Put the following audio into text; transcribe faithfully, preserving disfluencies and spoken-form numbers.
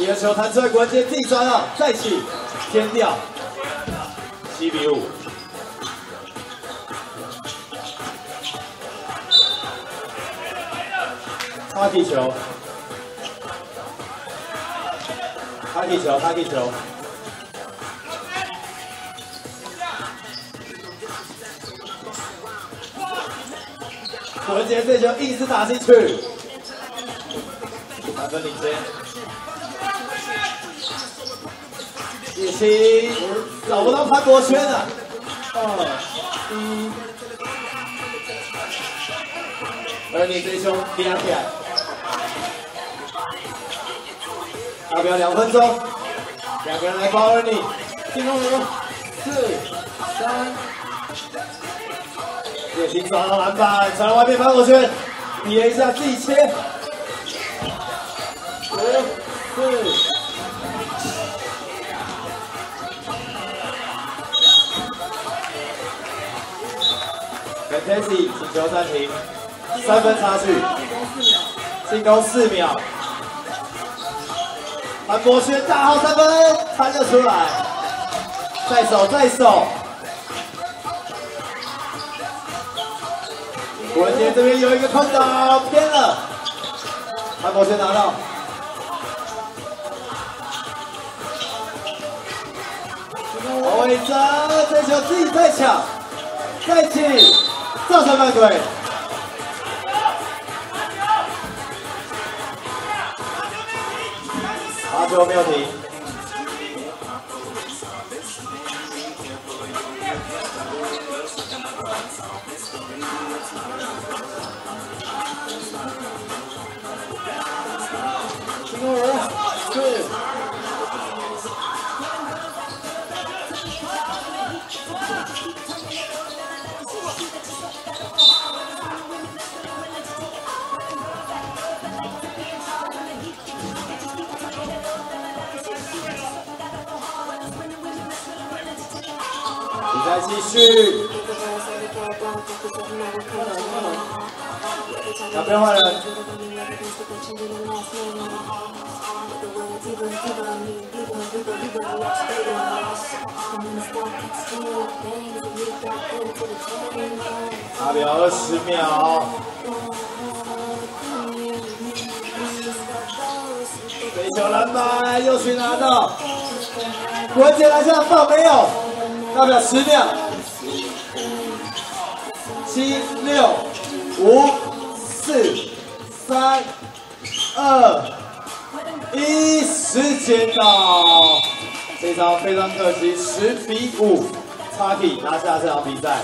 一个球弹出来，关键自己抓到，再起，天掉，七比五。 擦地球，擦地球，擦地球。国杰这球一直打进去，三分领先。叶青找不到潘博轩了，二一，而你这球厉害。 大概两分钟，两个人来包二你，进攻进攻，四三，叶青抓到篮板，传到外面潘博轩，叠一下自己切，五四，跟 Tessy 请求暂停，三分差距，进攻四秒。 潘博轩大号三分，三就出来，再守再守。国杰这边有一个空档偏了，潘博轩拿到。王伟哲这球自己在抢，再起，造成犯规。 罚球没有停，进攻人对，来继续，打边换人。差不多二十秒。飞球篮板，右去拿到。国杰篮下放没有？ 代表十秒，七六五四三二一，时间到。这场非常可惜，十比五，差点拿下这场比赛。